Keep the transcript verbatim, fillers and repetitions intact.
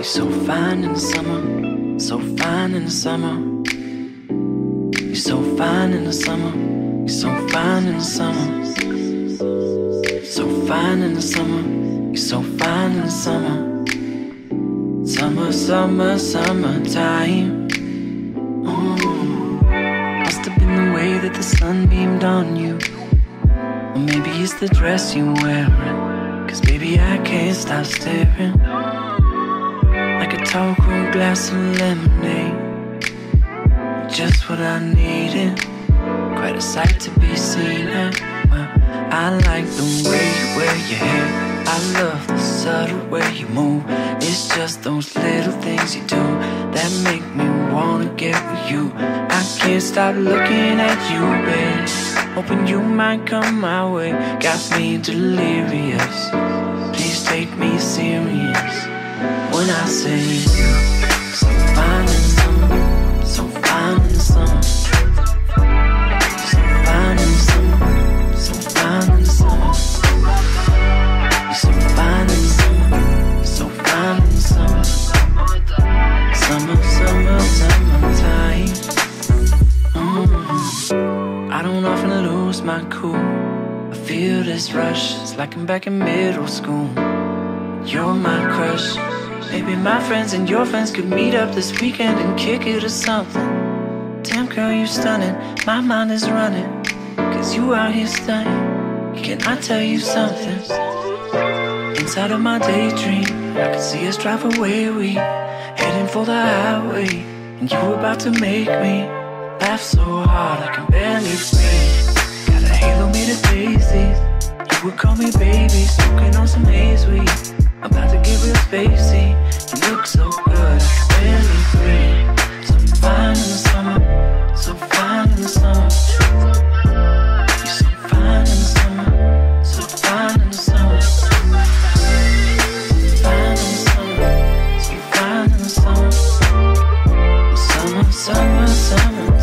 You're so fine in the summer, so fine in the summer. You're so fine in the summer, you're so fine in the summer. You're so fine in the summer, you're so fine in the summer. Summer, summer, summertime. Ooh. Must have been the way that the sun beamed on you. Or maybe it's the dress you're wearing, 'cause baby I can't stop staring. Like a tall cool glass of lemonade, just what I needed. Quite a sight to be seen. And well, I like the way you wear your hair. I love the subtle way you move. It's just those little things you do that make me wanna get with you. I can't stop looking at you, babe. Hoping you might come my way. Got me delirious. Please take me serious. When I say so fine in the summer, so fine in the summer, so fine in the summer, so fine in the summer, so fine in the summer, so fine in the summer, summer, summer, summertime. Mm-hmm. I don't often lose my cool. I feel this rush. It's like I'm back in middle school. You're my crush. Maybe my friends and your friends could meet up this weekend and kick it or something. Damn girl, you stunning. My mind is running, 'cause you out here stunning. Can I tell you something? Inside of my daydream, I could see us drive away. We heading for the highway, and you were about to make me laugh so hard I can barely breathe. Got a halo made of daisies. You would call me baby, smoking on some haze weed. I'm about to get real spacey. You look so good, I can barely breathe. So fine in the summer, so fine in the summer. You're so fine in the summer, so fine in the summer. So fine in the summer, so fine in the summer. Summer, summer, summer.